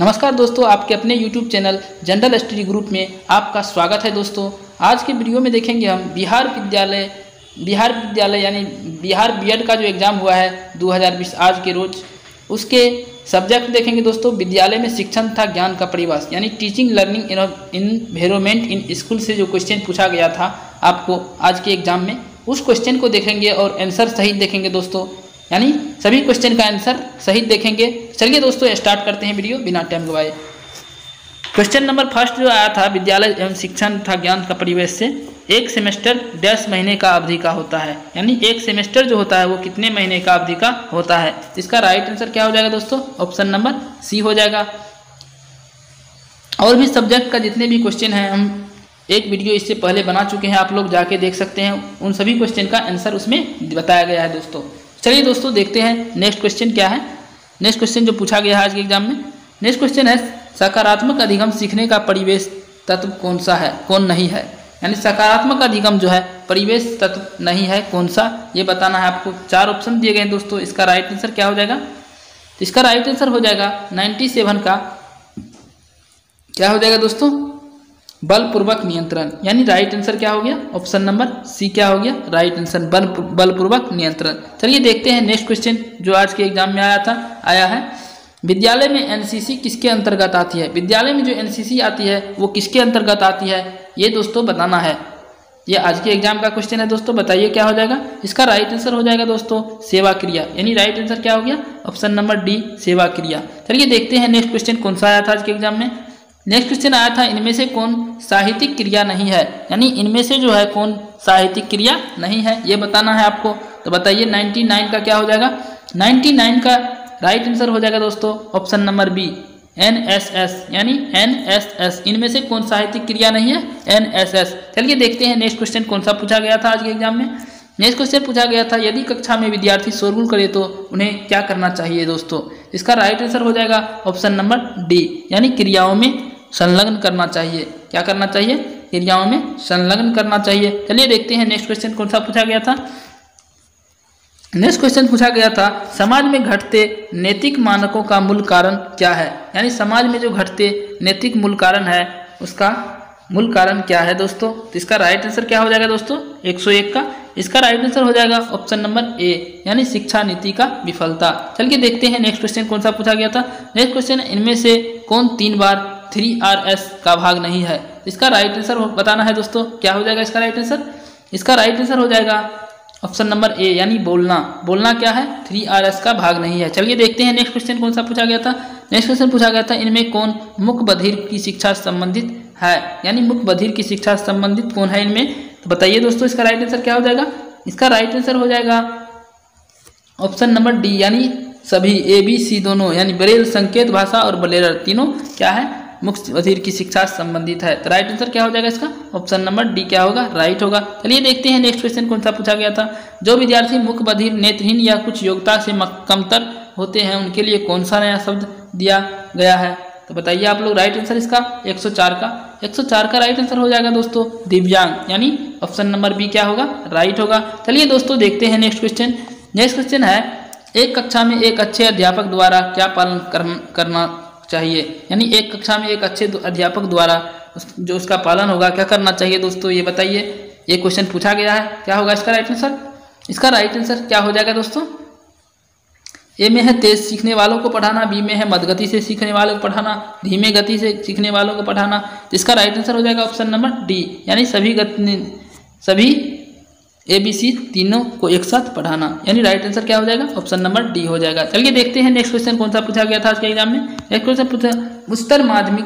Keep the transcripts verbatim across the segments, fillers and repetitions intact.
नमस्कार दोस्तों, आपके अपने YouTube channel general study group में आपका स्वागत है। दोस्तों आज के वीडियो में देखेंगे हम बिहार विद्यालय बिहार विद्यालय यानी बिहार बीएड का जो एग्ज़ाम हुआ है दो हज़ार बीस आज के रोज़, उसके सब्जेक्ट देखेंगे दोस्तों। विद्यालय में शिक्षण था ज्ञान का परिवास, यानी teaching learning environment in school से जो क्वेश्चन पूछा गया था आपको आज के एग्ज़ाम में, उस क्वेश्चन को देखेंगे और आंसर सही देखेंगे दोस्तों, यानी सभी क्वेश्चन का आंसर सही देखेंगे। चलिए दोस्तों स्टार्ट करते हैं वीडियो बिना टाइम गवाए। क्वेश्चन नंबर फर्स्ट जो आया था, विद्यालय एवं शिक्षण तथा ज्ञान का परिवेश से एक सेमेस्टर दस महीने का अवधि का होता है, यानी एक सेमेस्टर जो होता है वो कितने महीने का अवधि का होता है। इसका राइट आंसर क्या हो जाएगा दोस्तों, ऑप्शन नंबर सी हो जाएगा। और भी सब्जेक्ट का जितने भी क्वेश्चन हैं हम एक वीडियो इससे पहले बना चुके हैं, आप लोग जाके देख सकते हैं, उन सभी क्वेश्चन का आंसर उसमें बताया गया है दोस्तों। चलिए दोस्तों देखते हैं नेक्स्ट क्वेश्चन क्या है। नेक्स्ट क्वेश्चन जो पूछा गया है आज के एग्जाम में, नेक्स्ट क्वेश्चन है सकारात्मक अधिगम सीखने का परिवेश तत्व कौन सा है कौन नहीं है, यानी सकारात्मक अधिगम जो है परिवेश तत्व नहीं है कौन सा, ये बताना है आपको। चार ऑप्शन दिए गए हैं दोस्तों, इसका राइट आंसर क्या हो जाएगा, इसका राइट आंसर हो जाएगा नाइन्टी सेवन का क्या हो जाएगा दोस्तों, बलपूर्वक नियंत्रण, यानी राइट आंसर क्या हो गया, ऑप्शन नंबर सी क्या हो गया, राइट आंसर बल बलपूर्वक नियंत्रण। चलिए देखते हैं नेक्स्ट क्वेश्चन जो आज के एग्जाम में आया था आया है विद्यालय में एनसीसी किसके अंतर्गत आती है। विद्यालय में जो एनसीसी आती है वो किसके अंतर्गत आती है, ये दोस्तों बताना है। ये आज के एग्जाम का क्वेश्चन है दोस्तों, बताइए क्या हो जाएगा। इसका राइट आंसर हो जाएगा दोस्तों सेवा क्रिया, यानी राइट आंसर क्या हो गया, ऑप्शन नंबर डी सेवा क्रिया। चलिए देखते हैं नेक्स्ट क्वेश्चन कौन सा आया था आज के एग्जाम में। नेक्स्ट क्वेश्चन आया था इनमें से कौन साहित्यिक क्रिया नहीं है, यानी इनमें से जो है कौन साहित्यिक क्रिया नहीं है, ये बताना है आपको। तो बताइए निन्यानवे का क्या हो जाएगा, निन्यानवे का राइट आंसर हो जाएगा दोस्तों option number B N S S, यानी एन एस एस इनमें से कौन साहित्यिक क्रिया नहीं है, एन एस एस। चलिए देखते हैं नेक्स्ट क्वेश्चन कौन सा पूछा गया था आज के एग्जाम में। नेक्स्ट क्वेश्चन पूछा गया था यदि कक्षा में विद्यार्थी शोरगुल करे तो उन्हें क्या करना चाहिए दोस्तों। इसका राइट आंसर हो जाएगा ऑप्शन नंबर डी, यानी क्रियाओं में संलग्न करना चाहिए। क्या करना चाहिए, क्रियाओं में संलग्न करना चाहिए। चलिए देखते हैं नेक्स्ट क्वेश्चन कौन सा पूछा गया था। नेक्स्ट क्वेश्चन पूछा गया था समाज में घटते नैतिक मानकों का मूल कारण क्या है, यानी समाज में जो घटते नैतिक मूल कारण है उसका मूल कारण क्या है दोस्तों। तो इसका राइट आंसर क्या हो जाएगा दोस्तों, एक सौ एक का। इसका राइट आंसर हो जाएगा ऑप्शन नंबर ए, यानी शिक्षा नीति का विफलता। चलिए देखते हैं नेक्स्ट क्वेश्चन कौन सा पूछा गया था। नेक्स्ट क्वेश्चन इनमें से कौन तीन बार थ्री आर एस का भाग नहीं है। इसका राइट आंसर बताना है दोस्तों, क्या हो जाएगा इसका राइट आंसर, इसका राइट आंसर हो जाएगा ऑप्शन नंबर ए, यानी बोलना। बोलना क्या है, थ्री आर एस का भाग नहीं है। चलिए देखते हैं नेक्स्ट क्वेश्चन कौन सा पूछा गया था। नेक्स्ट क्वेश्चन पूछा गया था इनमें कौन मुख बधिर की शिक्षा संबंधित है, यानी मुख बधिर की शिक्षा संबंधित कौन है इनमें। तो बताइए दोस्तों इसका राइट आंसर क्या हो जाएगा, इसका राइट आंसर हो जाएगा ऑप्शन नंबर डी, यानी सभी ए बी सी दोनों, यानी ब्रेल संकेत भाषा और ब्लेरर तीनों क्या है, मुख बधिर की शिक्षा संबंधित है। तो राइट आंसर क्या हो जाएगा इसका, ऑप्शन नंबर डी क्या होगा, राइट होगा। चलिए देखते हैं नेक्स्ट क्वेश्चन कौन सा पूछा गया था। जो विद्यार्थी मुख बधिर नेत्रहीन या कुछ योग्यता से कमतर होते हैं उनके लिए कौन सा नया शब्द दिया गया है। तो बताइए आप लोग राइट आंसर इसका एक सौ चार का, एक सौ चार का राइट आंसर हो जाएगा दोस्तों दिव्यांग, यानी ऑप्शन नंबर बी क्या होगा, राइट होगा। चलिए दोस्तों देखते हैं नेक्स्ट क्वेश्चन। नेक्स्ट क्वेश्चन है एक कक्षा में एक अच्छे अध्यापक द्वारा क्या पालन कर, करना चाहिए, यानी एक कक्षा में एक अच्छे अध्यापक द्वारा जो उसका पालन होगा क्या करना चाहिए दोस्तों, ये बताइए। ये क्वेश्चन पूछा गया है, क्या होगा इसका राइट आंसर, इसका राइट आंसर क्या हो जाएगा दोस्तों। ए में है तेज सीखने वालों को पढ़ाना, बी में है मध्यगति से सीखने वालों को पढ़ाना, धीमे गति से सीखने वालों को पढ़ाना। इसका राइट आंसर हो जाएगा ऑप्शन नंबर डी, यानी सभी गति सभी ए बी सी तीनों को एक साथ पढ़ाना, यानी राइट आंसर क्या हो जाएगा, ऑप्शन नंबर डी हो जाएगा। चलिए देखते हैं नेक्स्ट क्वेश्चन कौन सा पूछा गया था आज के एग्जाम में। नेक्स्ट क्वेश्चन पूछा उच्चतर माध्यमिक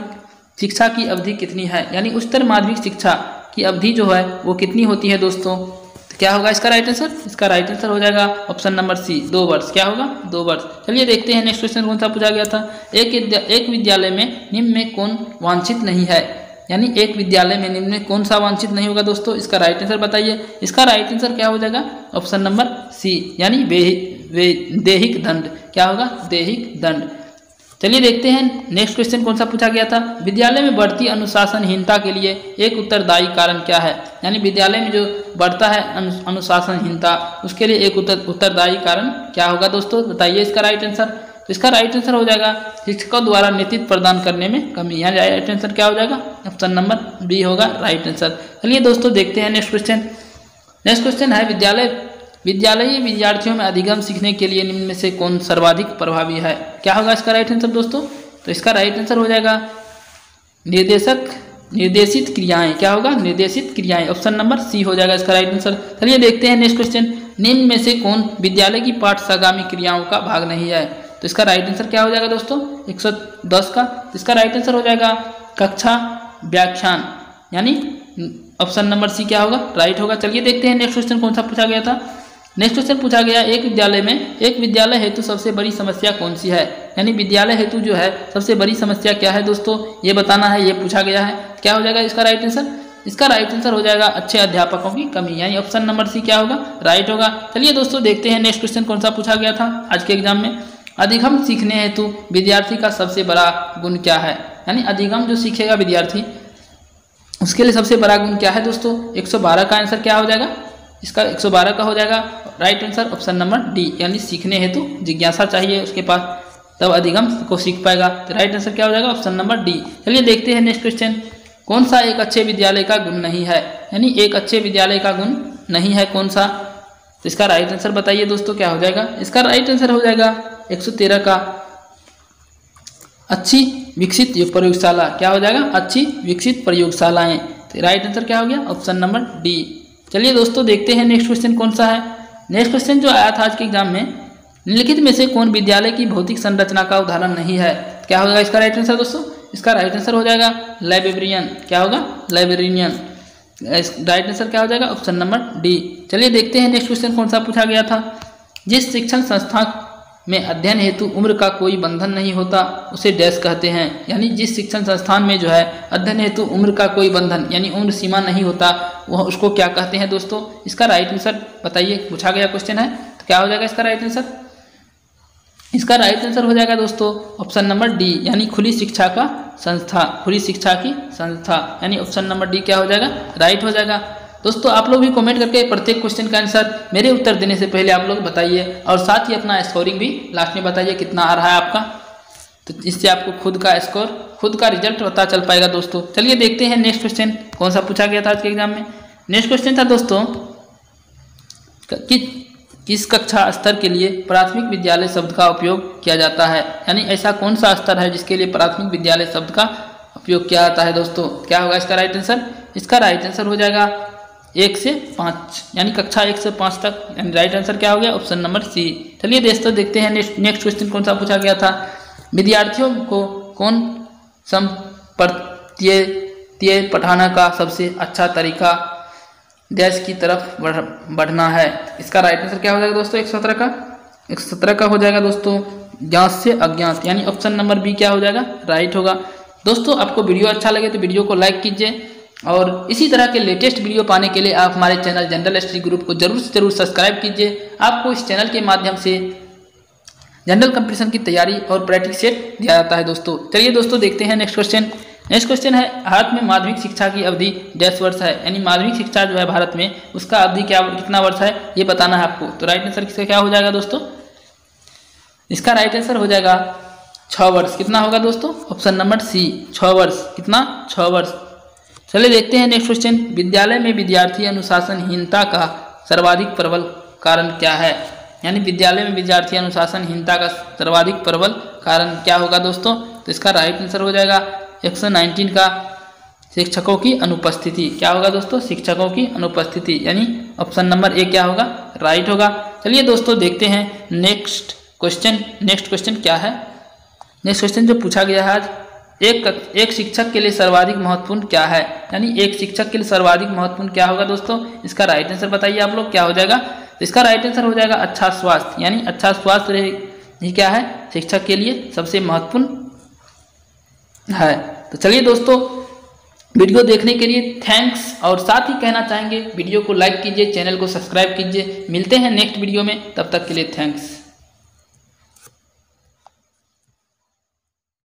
शिक्षा की अवधि कितनी है, यानी उच्चतर माध्यमिक शिक्षा की अवधि जो है वो कितनी होती है दोस्तों। तो क्या होगा इसका राइट आंसर, इसका राइट आंसर हो जाएगा ऑप्शन नंबर सी दो वर्ष, क्या होगा, दो वर्ष। चलिए देखते हैं नेक्स्ट क्वेश्चन कौन सा पूछा गया था। एक एक विद्यालय में निम्न में कौन वांछित नहीं है, यानी एक विद्यालय में निम्न में कौन सा वांछित नहीं होगा दोस्तों। इसका राइट आंसर बताइए, इसका राइट आंसर क्या हो जाएगा, ऑप्शन नंबर सी, यानी दैहिक दंड, क्या होगा, दैहिक दंड। चलिए देखते हैं नेक्स्ट क्वेश्चन कौन सा पूछा गया था। विद्यालय में बढ़ती अनुशासनहीनता के लिए एक उत्तरदायी कारण क्या है, यानी विद्यालय में जो बढ़ता है अनुशासनहीनता उसके लिए एक उत्तरदायी कारण क्या होगा दोस्तों, बताइए इसका राइट आंसर। इसका राइट आंसर हो जाएगा शिक्षकों द्वारा नेतृत्व प्रदान करने में कमी। यहाँ राइट आंसर क्या हो जाएगा? ऑप्शन नंबर बी होगा राइट आंसर। चलिए दोस्तों देखते हैं नेक्स्ट क्वेश्चन। नेक्स्ट क्वेश्चन है विद्यालय विद्यालयीय विद्यार्थियों में अधिगम सीखने के लिए निम्न में से कौन सर्वाधिक प्रभावी है? क्या होगा इसका राइट आंसर दोस्तों? तो इसका राइट आंसर हो जाएगा निर्देशक निर्देशित क्रियाएं। क्या होगा? निर्देशित क्रियाएं। ऑप्शन नंबर सी हो जाएगा इसका राइट आंसर। चलिए देखते हैं नेक्स्ट क्वेश्चन। निम्न में से कौन विद्यालय की पाठ्यगामी क्रियाओं का भाग नहीं है? तो इसका राइट आंसर क्या हो जाएगा दोस्तों? एक सौ दस का। इसका राइट आंसर हो जाएगा कक्षा व्याख्यान, यानी ऑप्शन नंबर सी क्या होगा? राइट होगा। चलिए देखते हैं नेक्स्ट क्वेश्चन कौन सा पूछा गया था। नेक्स्ट क्वेश्चन पूछा गया एक विद्यालय में एक विद्यालय हेतु सबसे बड़ी समस्या कौन सी है? यानी विद्यालय हेतु जो है सबसे बड़ी समस्या क्या है दोस्तों, ये बताना है, ये पूछा गया है। क्या हो जाएगा इसका राइट आंसर? इसका राइट आंसर हो जाएगा अच्छे अध्यापकों की कमी, यानी ऑप्शन नंबर सी क्या होगा? राइट होगा। चलिए दोस्तों देखते हैं नेक्स्ट क्वेश्चन कौन सा पूछा गया था आज के एग्जाम में। अधिगम सीखने हेतु विद्यार्थी का सबसे बड़ा गुण क्या है? यानी अधिगम जो सीखेगा विद्यार्थी उसके लिए सबसे बड़ा गुण क्या है दोस्तों? एक सौ बारह का आंसर क्या हो जाएगा? इसका एक सौ बारह का हो जाएगा right answer option number D, यानी सीखने हेतु जिज्ञासा चाहिए उसके पास, तब अधिगम को सीख पाएगा। तो राइट आंसर क्या हो जाएगा? Option number D. चलिए देखते हैं नेक्स्ट क्वेश्चन। कौन सा एक अच्छे विद्यालय का गुण नहीं है? यानी एक अच्छे विद्यालय का गुण नहीं है कौन सा? तो इसका राइट आंसर बताइए दोस्तों क्या हो जाएगा? इसका राइट आंसर हो जाएगा एक सौ तेरह का अच्छी विकसित प्रयोगशाला। क्या हो जाएगा? अच्छी विकसित प्रयोगशालाएं। तो राइट आंसर क्या हो गया? Option number D. चलिए दोस्तों देखते हैं नेक्स्ट क्वेश्चन कौन सा है। नेक्स्ट क्वेश्चन जो आया था आज के एग्जाम में, निम्नलिखित में से कौन विद्यालय की भौतिक संरचना का उदाहरण नहीं है? क्या होगा इसका राइट आंसर दोस्तों? इसका राइट आंसर हो जाएगा लाइब्रेरियन। क्या होगा? लाइब्रेरियन। राइट आंसर क्या हो जाएगा? Option number D. चलिए देखते हैं नेक्स्ट क्वेश्चन कौन सा पूछा गया था। जिस शिक्षण संस्था में अध्ययन हेतु उम्र का कोई बंधन नहीं होता उसे डैश कहते हैं। यानी जिस शिक्षण संस्थान में जो है अध्ययन हेतु उम्र का कोई बंधन यानी उम्र सीमा नहीं होता वह उसको क्या कहते हैं दोस्तों? इसका राइट आंसर बताइए, पूछा गया क्वेश्चन है, तो क्या हो जाएगा इसका राइट आंसर? इसका राइट आंसर हो जाएगा दोस्तों ऑप्शन नंबर डी, यानी खुली शिक्षा का संस्था, खुली शिक्षा की संस्था, यानी ऑप्शन नंबर डी क्या हो जाएगा? राइट हो जाएगा। दोस्तों आप लोग भी कमेंट करके प्रत्येक क्वेश्चन का आंसर मेरे उत्तर देने से पहले आप लोग बताइए, और साथ ही अपना स्कोरिंग भी लास्ट में बताइए कितना आ रहा है आपका, तो इससे आपको खुद का स्कोर, खुद का रिजल्ट पता चल पाएगा दोस्तों। चलिए देखते हैं नेक्स्ट क्वेश्चन कौन सा पूछा गया था आज के एग्जाम में। नेक्स्ट क्वेश्चन था दोस्तों कि किस कक्षा स्तर के लिए प्राथमिक विद्यालय शब्द का उपयोग किया जाता है? यानी ऐसा कौन सा स्तर है जिसके लिए प्राथमिक विद्यालय शब्द का उपयोग किया जाता है दोस्तों? क्या होगा इसका राइट आंसर? इसका राइट आंसर हो जाएगा एक से पाँच, यानी कक्षा एक से पाँच तक, यानी राइट आंसर क्या हो गया? Option number C. चलिए दोस्तों देखते हैं नेक्स्ट क्वेश्चन कौन सा पूछा गया था। विद्यार्थियों को कौन संपर्तीय पढ़ाना का सबसे अच्छा तरीका देश की तरफ बढ़ना है? इसका राइट आंसर क्या हो जाएगा दोस्तों? एक सौ सत्रह का एक सौ सत्रह का हो जाएगा दोस्तों ज्ञात से अज्ञात, यानी ऑप्शन नंबर बी क्या हो जाएगा? राइट होगा। दोस्तों आपको वीडियो अच्छा लगे तो वीडियो को लाइक कीजिए, और इसी तरह के लेटेस्ट वीडियो पाने के लिए आप हमारे चैनल जनरल स्टडी ग्रुप को जरूर से जरूर सब्सक्राइब कीजिए। आपको इस चैनल के माध्यम से जनरल कंपटीशन की तैयारी और प्रैक्टिस सेट दिया जाता है दोस्तों। चलिए दोस्तों देखते हैं नेक्स्ट क्वेश्चन। नेक्स्ट क्वेश्चन है भारत में माध्यमिक शिक्षा की अवधि दस वर्ष है, यानी माध्यमिक शिक्षा जो है भारत में उसका अवधि क्या कितना वर्ष है ये बताना है आपको। तो राइट आंसर इसका क्या हो जाएगा दोस्तों? इसका राइट आंसर हो जाएगा छः वर्ष। कितना होगा दोस्तों? ऑप्शन नंबर सी, छः वर्ष। कितना? छः वर्ष। चलिए देखते हैं नेक्स्ट क्वेश्चन। विद्यालय में विद्यार्थी अनुशासनहीनता का सर्वाधिक प्रबल कारण क्या है? यानी विद्यालय में विद्यार्थी अनुशासनहीनता का सर्वाधिक प्रबल कारण क्या होगा दोस्तों? तो इसका राइट आंसर हो जाएगा एक सौ उन्नीस का शिक्षकों की अनुपस्थिति। क्या होगा दोस्तों? शिक्षकों की अनुपस्थिति, यानी ऑप्शन नंबर ए क्या होगा? राइट होगा। चलिए दोस्तों देखते हैं नेक्स्ट क्वेश्चन। नेक्स्ट क्वेश्चन क्या है? नेक्स्ट क्वेश्चन जो पूछा गया है आज, एक एक शिक्षक के लिए सर्वाधिक महत्वपूर्ण क्या है? यानी एक शिक्षक के लिए सर्वाधिक महत्वपूर्ण क्या होगा दोस्तों? इसका राइट आंसर बताइए आप लोग क्या हो जाएगा? इसका राइट आंसर हो जाएगा अच्छा स्वास्थ्य, यानी अच्छा स्वास्थ्य ही क्या है शिक्षक के लिए सबसे महत्वपूर्ण है। तो चलिए दोस्तों वीडियो देखने के लिए थैंक्स, और साथ ही कहना चाहेंगे वीडियो को लाइक कीजिए, चैनल को सब्सक्राइब कीजिए। मिलते हैं नेक्स्ट वीडियो में, तब तक के लिए थैंक्स।